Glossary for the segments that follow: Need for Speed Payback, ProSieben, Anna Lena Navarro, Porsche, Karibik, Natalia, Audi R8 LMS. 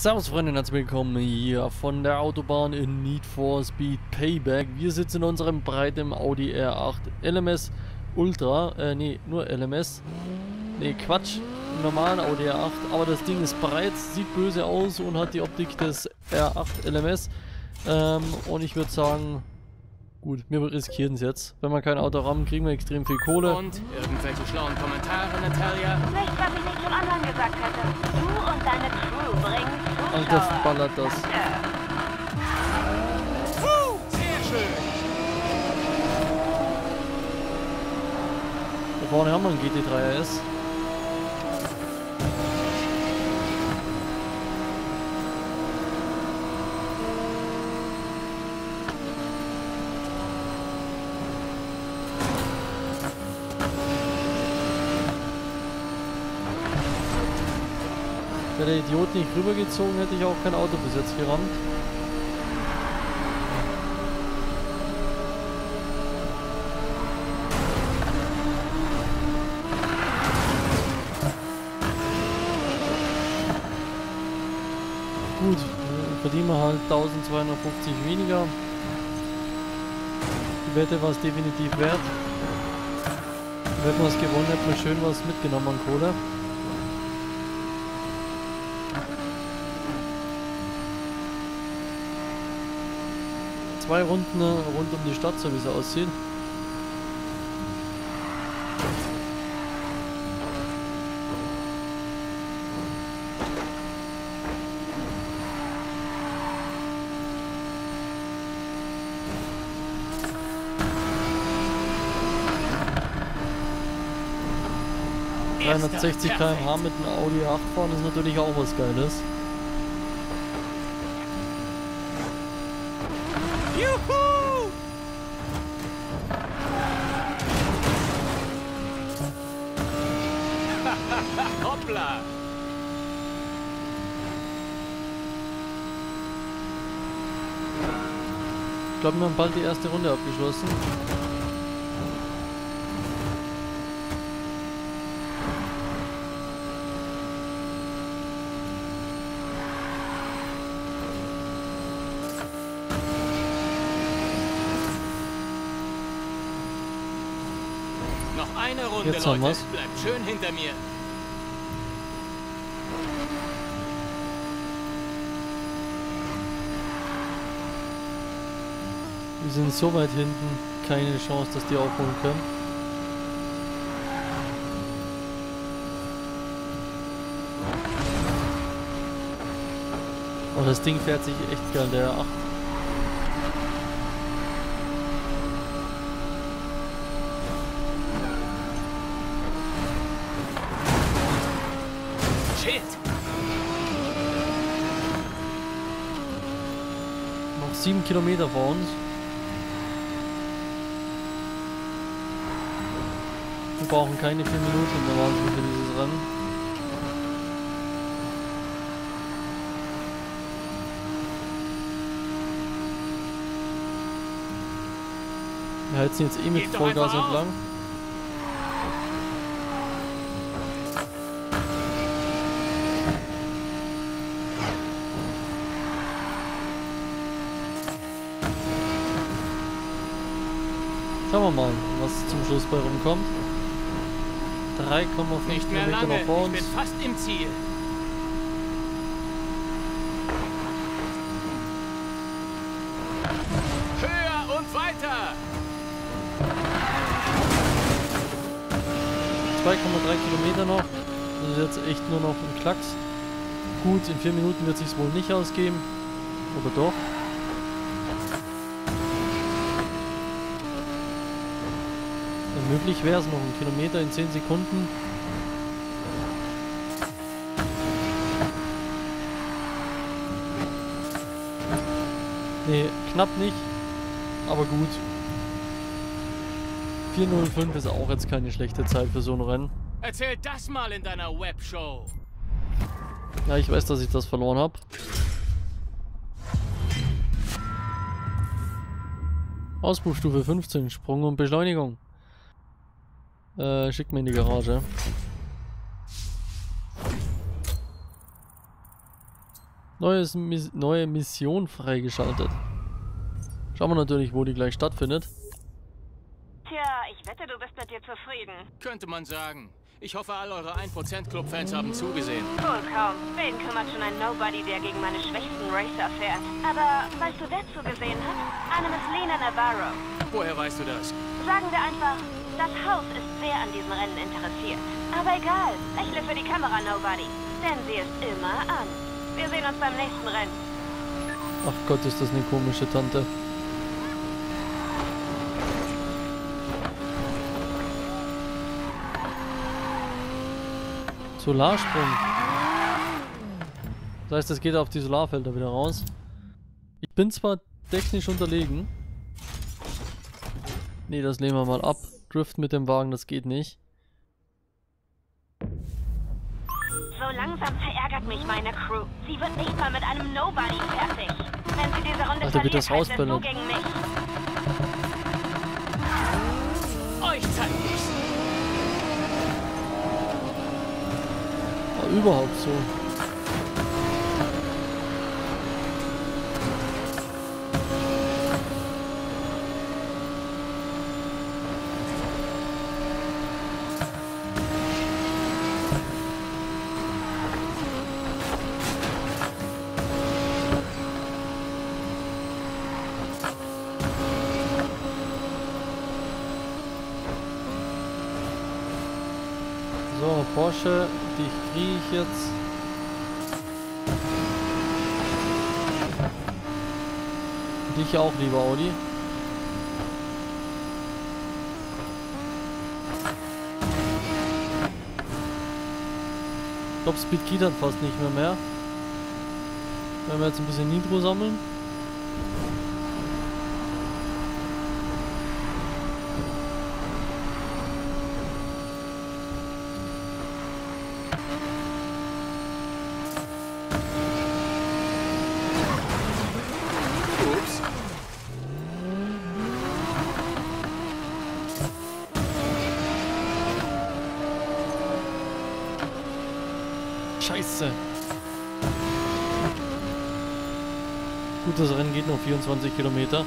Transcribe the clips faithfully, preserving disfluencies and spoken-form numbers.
Servus Freunde und herzlich willkommen hier von der Autobahn in Need for Speed Payback. Wir sitzen in unserem breiten Audi R acht L M S Ultra, äh nee, nur L M S, nee Quatsch, normalen Audi R acht, aber das Ding ist breit, sieht böse aus und hat die Optik des R acht L M S ähm, und ich würde sagen, gut, wir riskieren es jetzt. Wenn wir kein Auto haben, kriegen wir extrem viel Kohle. Und irgendwelche schlauen Kommentare, Natalia? Nicht, was ich nicht zum anderen gesagt hätte. Du und deine Crew bringen Zuschauer. Alter, ballert das. Puh, sehr schön. Da vorne haben wir einen G T drei R S. Wäre der Idiot nicht rübergezogen, hätte ich auch kein Auto bis jetzt gerammt. Gut, verdienen wir halt eintausendzweihundertfünfzig weniger. Die Wette war es definitiv wert. Wenn wir es gewonnen hätten, hätten wir schön was mitgenommen an Kohle. Zwei Runden rund um die Stadt, so wie es aussieht. dreihundertsechzig Kilometer pro Stunde mit einem Audi R acht fahren ist natürlich auch was Geiles. Juhu! Hoppla! Ich glaube, wir haben bald die erste Runde abgeschlossen. Noch eine Runde, Leute. Bleibt schön hinter mir. Wir sind so weit hinten, keine Chance, dass die aufholen können. Oh, das Ding fährt sich echt geil, der R acht. Noch sieben Kilometer vor uns. Wir brauchen keine vier Minuten, da waren wir für dieses Rennen. Wir heizen jetzt eh mit Vollgas entlang. Schauen wir mal, was zum Schluss bei rumkommt. drei Komma fünf Kilometer noch vor uns. Ich bin fast im Ziel. Höher und weiter! zwei Komma drei Kilometer noch. Das ist jetzt echt nur noch ein Klacks. Gut, in vier Minuten wird es sich wohl nicht ausgeben. Oder doch? Möglich wäre es noch ein Kilometer in zehn Sekunden. Ne, knapp nicht, aber gut. vier null fünf ist auch jetzt keine schlechte Zeit für so ein Rennen. Erzähl das mal in deiner Webshow. Ja, ich weiß, dass ich das verloren habe. Auspuffstufe fünfzehn, Sprung und Beschleunigung. Äh, schick mir in die Garage. Neues, neue Mission freigeschaltet. Schauen wir natürlich, wo die gleich stattfindet. Tja, ich wette, du bist mit dir zufrieden. Könnte man sagen. Ich hoffe, all eure ein Prozent Club Fans haben zugesehen. Wohl kaum. Wen kümmert schon ein Nobody, der gegen meine schwächsten Racer fährt? Aber weißt du, wer zugesehen hat? Anna Lena Navarro. Woher weißt du das? Sagen wir einfach, das Haus ist sehr an diesen Rennen interessiert. Aber egal, lächle für die Kamera, Nobody. Denn sie ist immer an. Wir sehen uns beim nächsten Rennen. Ach Gott, ist das eine komische Tante. Solarsprung. Das heißt, es geht auf die Solarfelder wieder raus. Ich bin zwar technisch unterlegen. Ne, das nehmen wir mal ab. Drift mit dem Wagen, das geht nicht. So langsam verärgert mich meine Crew. Sie wird nicht mal mit einem Nobody fertig. Wenn sie diese Runde verliert, das heißt es nur gegen mich. Euch zeig ich's. Überhaupt so. So, Porsche. Ich kriege jetzt. Dich auch, lieber Audi. Ich glaube, Speed geht dann fast nicht mehr mehr. Wenn wir jetzt ein bisschen Nitro sammeln. Scheiße. Gut, das Rennen geht noch vierundzwanzig Kilometer.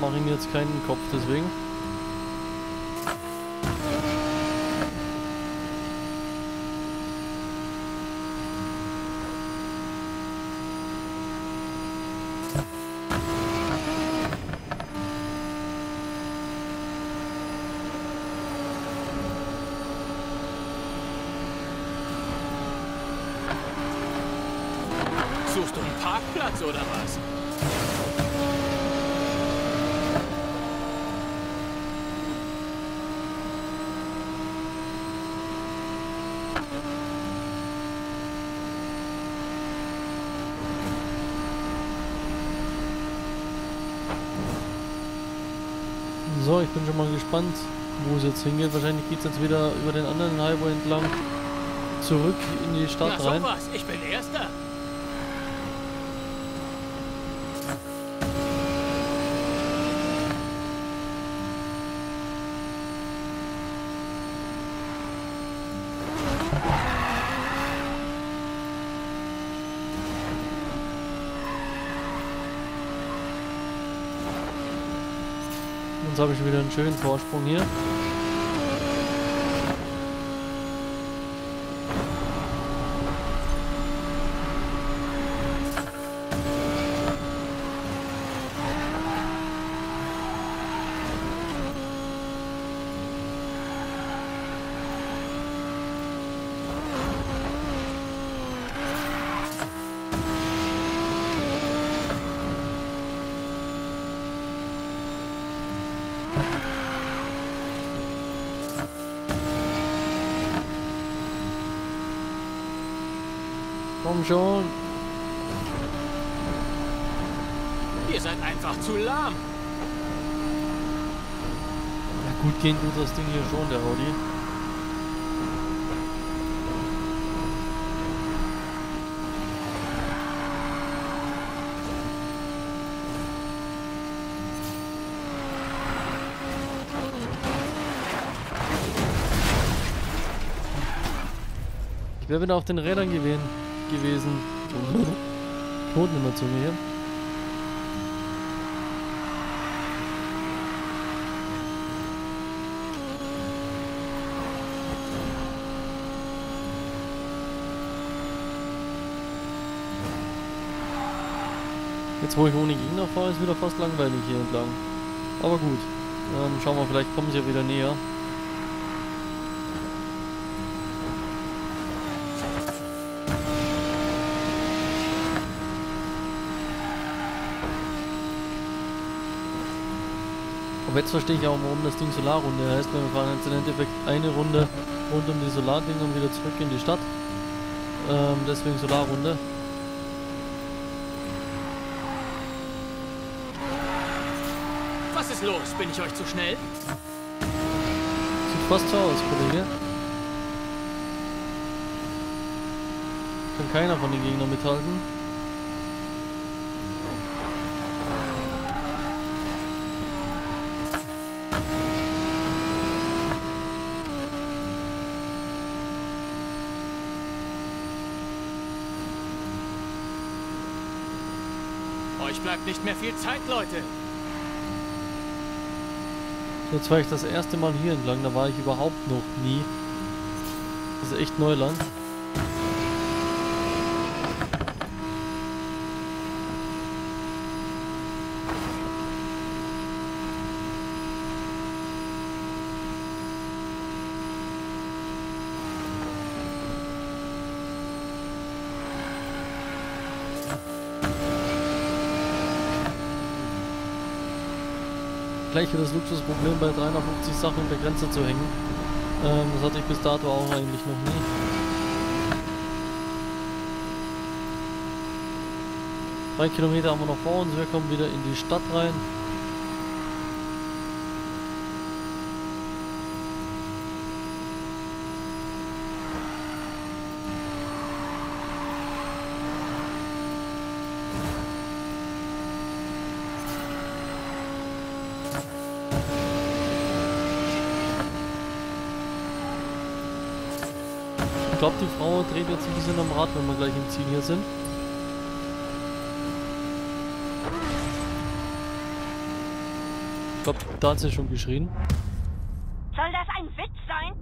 Mach ihm jetzt keinen Kopf, deswegen. Suchst du einen Parkplatz oder was? So, ich bin schon mal gespannt, wo es jetzt hingeht. Wahrscheinlich geht es jetzt wieder über den anderen Highway entlang zurück in die Stadt rein. Na sowas, ich bin Erster. Jetzt habe ich wieder einen schönen Vorsprung hier. Komm schon. Ihr seid einfach zu lahm. Ja, gut gehen tut das Ding hier schon, der Audi. Ich wäre wieder auf den Rädern gewesen. gewesen. Knoten in der Zunge hier. Jetzt, wo ich ohne Gegner fahre, ist wieder fast langweilig hier entlang. Aber gut, ähm, schauen wir, vielleicht kommen sie ja wieder näher. Aber jetzt verstehe ich auch, warum das Ding Solarrunde heißt, weil wir fahren jetzt im Endeffekt eine Runde rund um die Solardinge und wieder zurück in die Stadt. Ähm, deswegen Solarrunde. Was ist los? Bin ich euch zu schnell? Sieht fast so aus, Kollege. Kann keiner von den Gegnern mithalten. Euch bleibt nicht mehr viel Zeit, Leute. Jetzt war ich das erste Mal hier entlang, da war ich überhaupt noch nie. Das ist echt Neuland. Gleich wieder das Luxusproblem, bei dreihundertfünfzig Sachen unter Grenze zu hängen. Ähm, das hatte ich bis dato auch eigentlich noch nie. Drei Kilometer haben wir noch vor uns, wir kommen wieder in die Stadt rein. Ich glaube, die Frau dreht jetzt ein bisschen am Rad, wenn wir gleich im Ziel hier sind. Ich glaube, da hat sie schon geschrien. Soll das ein Witz sein?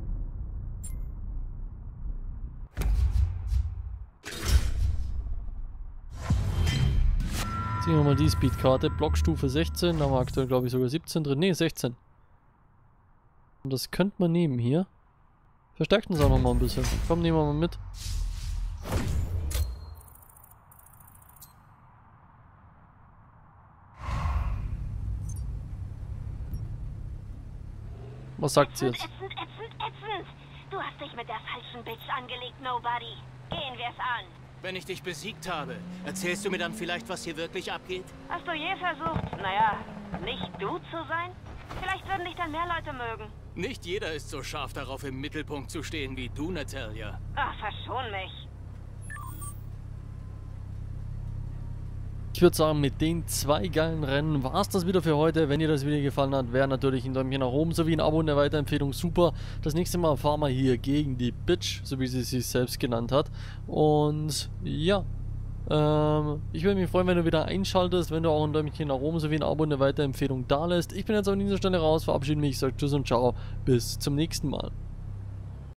Ziehen wir mal die Speedkarte. Blockstufe sechzehn, da haben wir aktuell, glaube ich, sogar siebzehn drin. Ne, sechzehn. Und das könnte man nehmen hier. Verstärkt uns auch noch mal ein bisschen. Komm, nehmen wir mal mit. Was sagt sie jetzt? Ätzend, ätzend, ätzend. Du hast dich mit der falschen Bitch angelegt, Nobody. Gehen wir's an. Wenn ich dich besiegt habe, erzählst du mir dann vielleicht, was hier wirklich abgeht? Hast du je versucht, naja, nicht du zu sein? Vielleicht würden dich dann mehr Leute mögen. Nicht jeder ist so scharf darauf, im Mittelpunkt zu stehen wie du, Natalia. Ach, verschon mich. Ich würde sagen, mit den zwei geilen Rennen war es das wieder für heute. Wenn dir das Video gefallen hat, wäre natürlich ein Däumchen nach oben sowie ein Abo und eine Weiterempfehlung super. Das nächste Mal fahren wir hier gegen die Bitch, so wie sie sich selbst genannt hat. Und ja... Ich würde mich freuen, wenn du wieder einschaltest, wenn du auch ein Däumchen nach oben sowie ein Abo und eine Weiterempfehlung da lässt. Ich bin jetzt an dieser Stelle raus, verabschiede mich, sage Tschüss und Ciao, bis zum nächsten Mal.